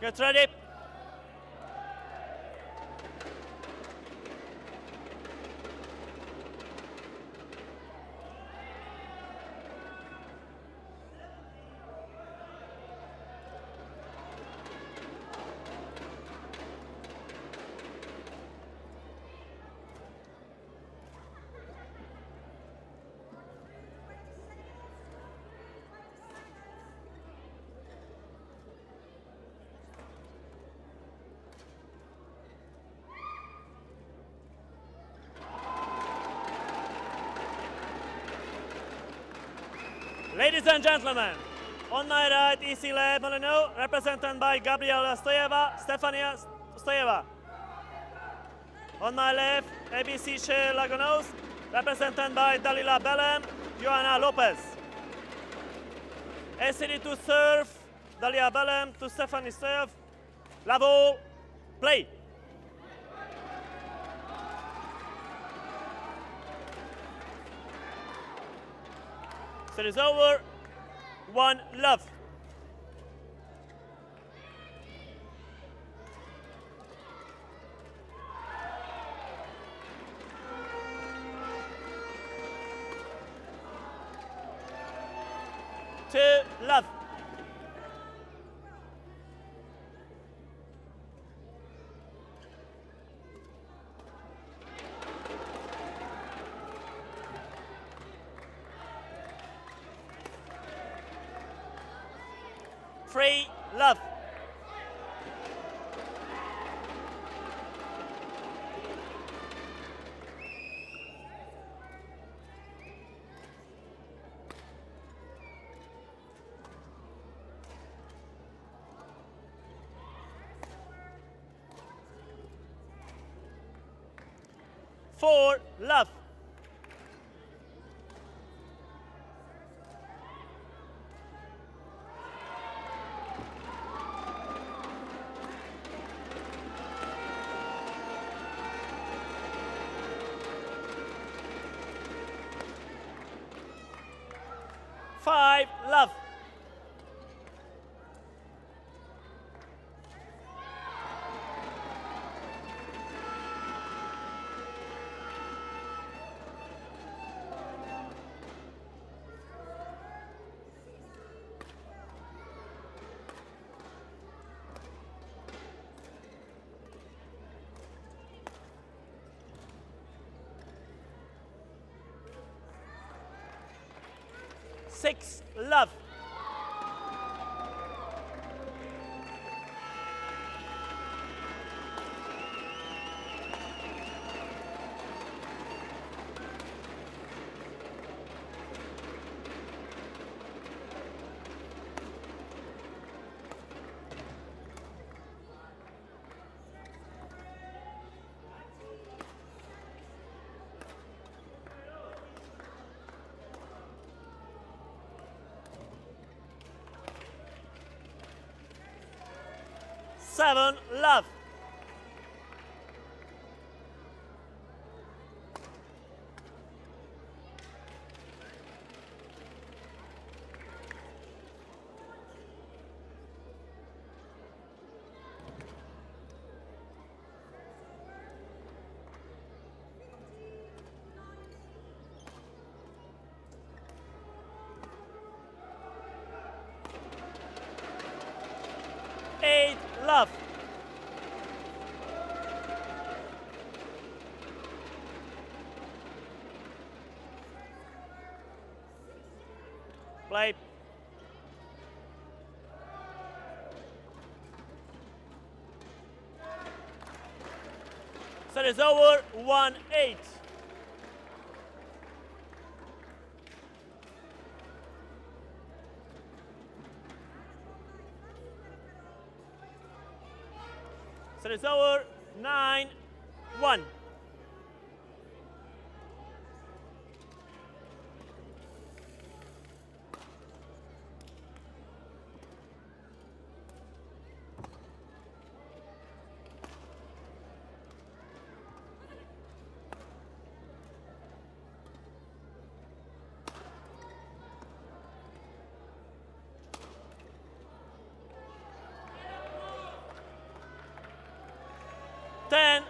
Get ready. Ladies and gentlemen, on my right, Issy Les Moulineaux, represented by Gabriela Stoeva, Stefani Stoeva. On my left, ACD Che Lagoense, represented by Dalila Belem, Joana Lopes. ACD2 Serve, Dalila Belem to Stefani Stoeva. Level, play. It is over. One love. Two love. Free love. Four love. Five, love. Six, love. Seven, love. Eight, love. Play. Set is over. 1-8. So it's over, 9-1. 10-1.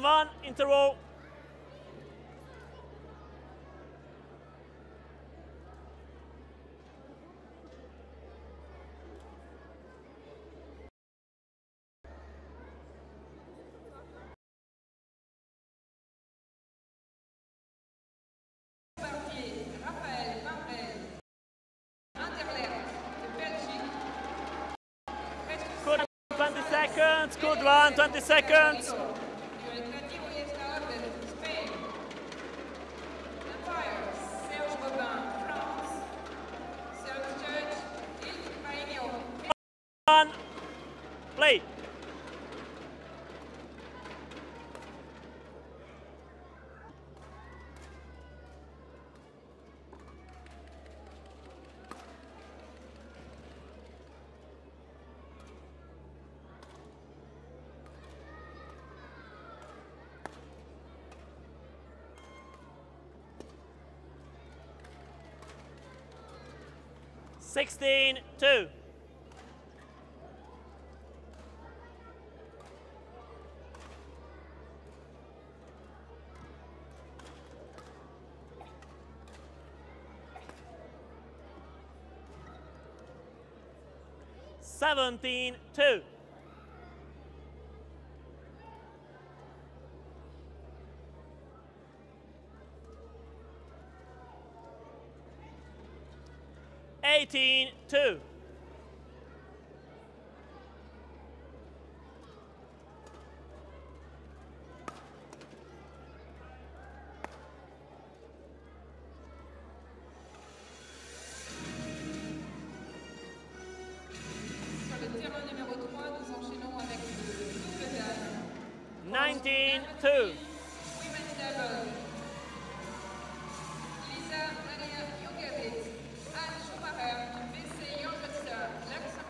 One into row. Good run, 20 seconds. Good run, 20 seconds. Two. Seventeen-two. 18-2. 19-2.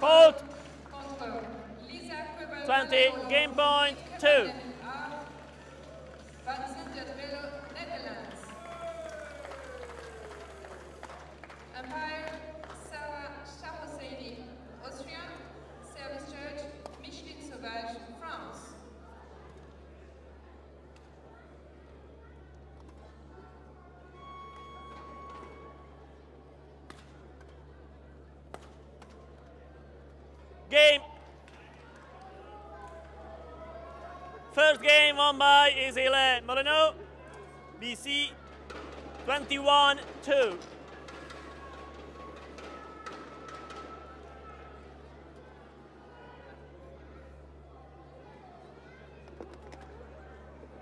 Fault. 20, game point, 2. By Issy Les Moulineaux BC, 21-2.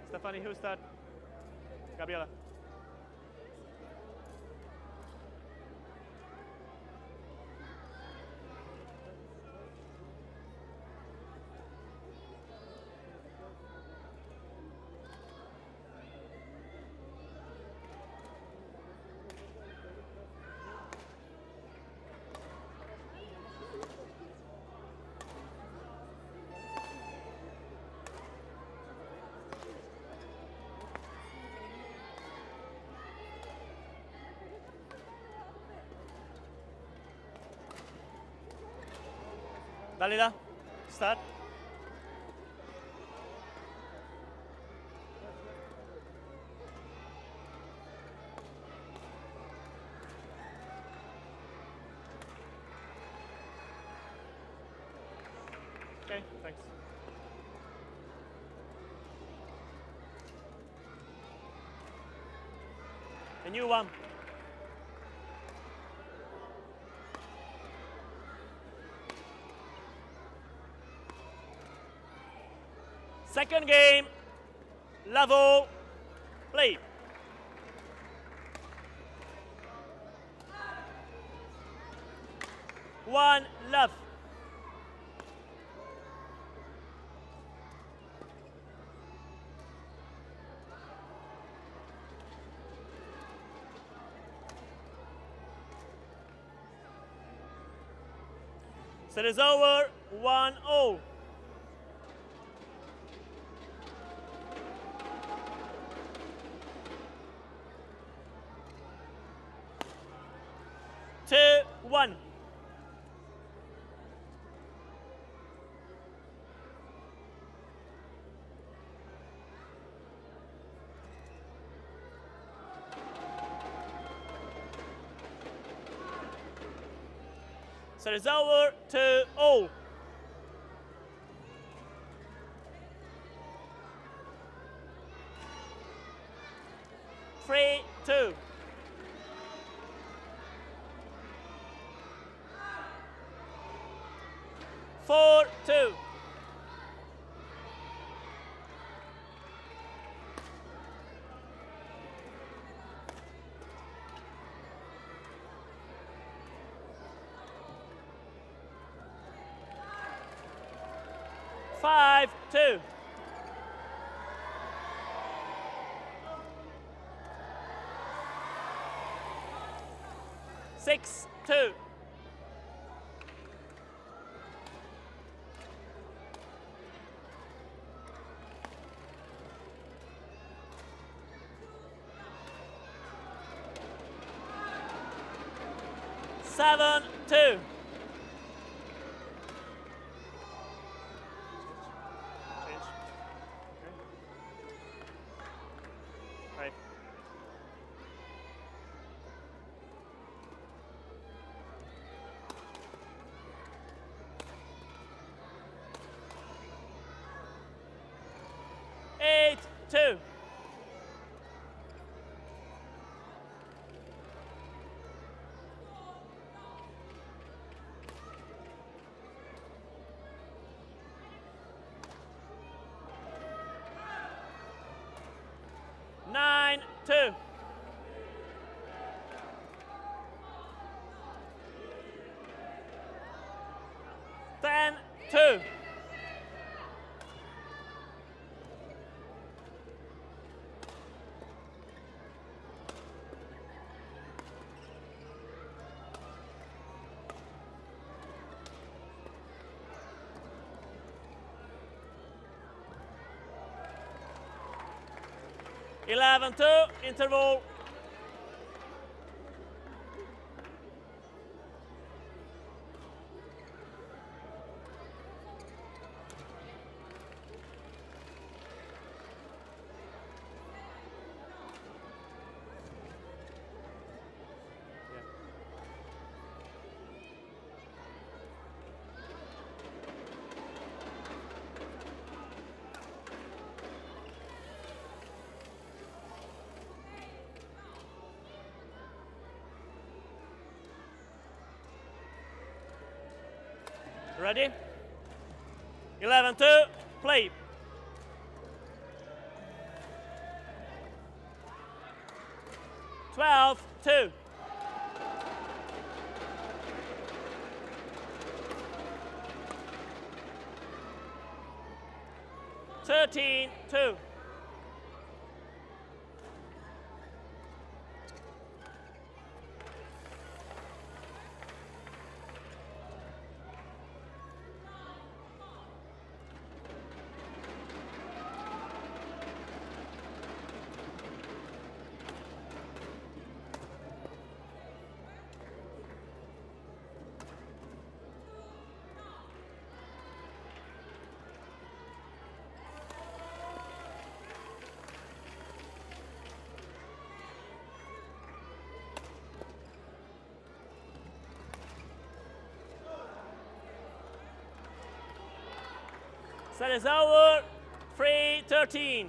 Stefani, who start? Gabriela. Dalila, start. Okay, thanks. A new one. Second game, level, play. 1 love. Set is over, 1-0. One. So it's over to all. Three, two. Four, two. Five, two. Six, two. 7-2. 8-2. 9-2. 10-2. 11-2, interval. Ready? 11-2, play. 12-2. 13-2. That is over, 3-13. 13-2.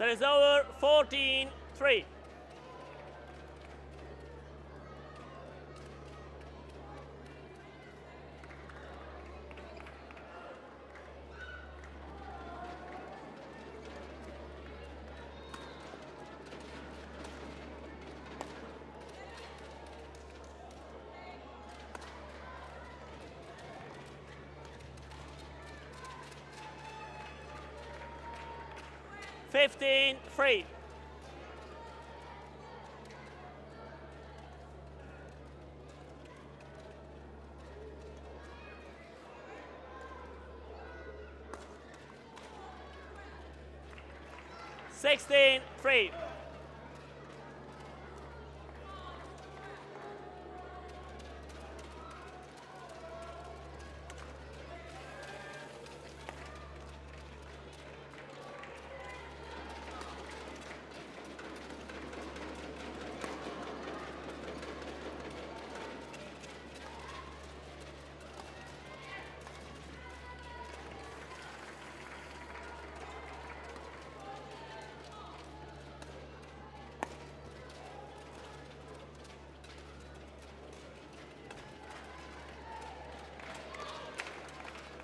Serve is over, 14-3. Free. Free.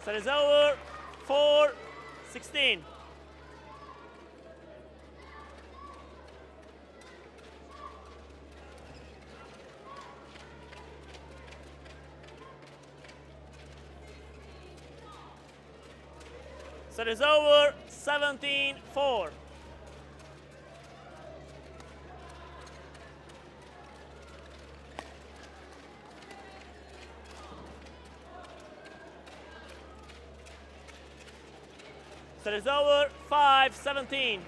So it's over, 4-16. So it's over, 17-4. Set is over, 5-17.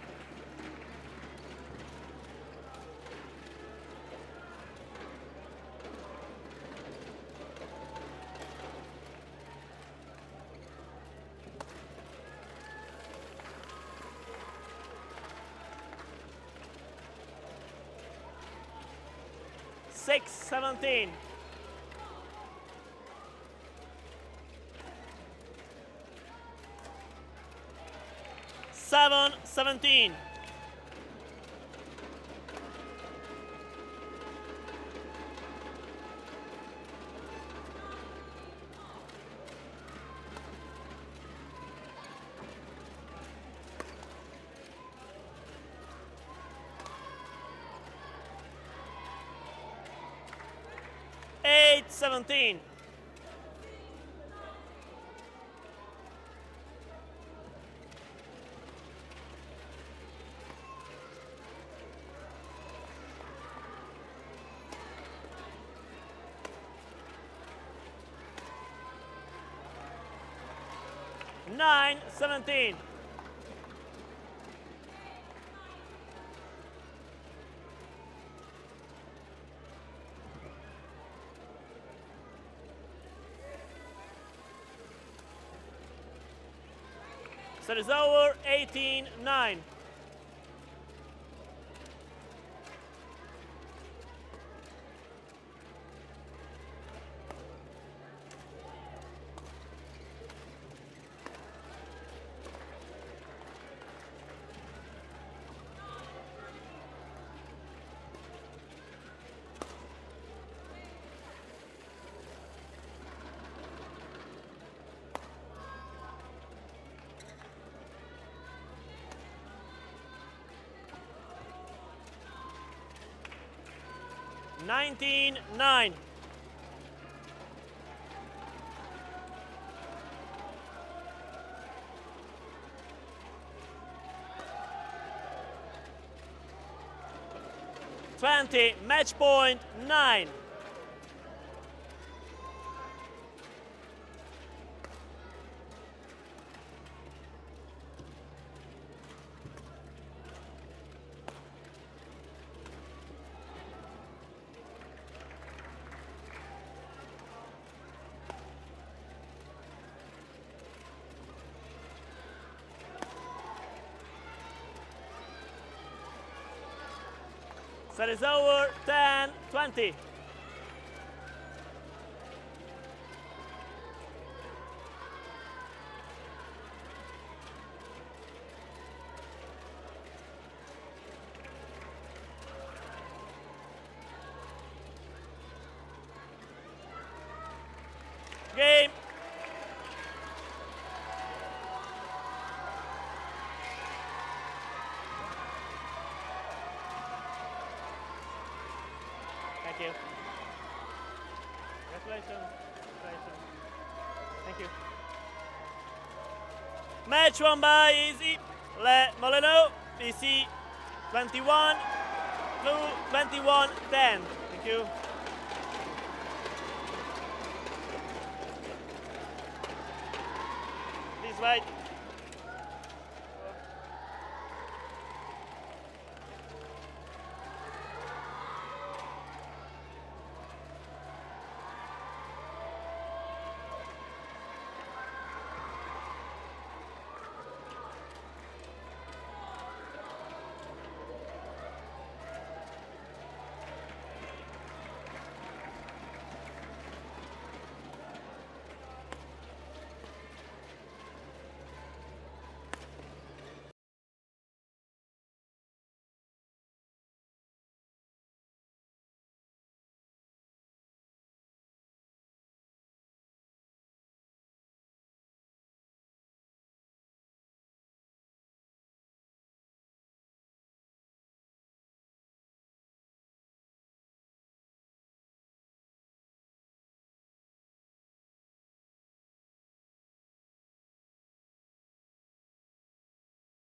Six-17. 7-17. Eight-17. 9-17. So it's over, 18-9. Nineteen-9. Match point 9. 7 is over, 10-20. Thank you. Congratulations. Congratulations. Thank you. Match won by Issy Les Moulineaux BC 21, blue 21, 10. Thank you. This way.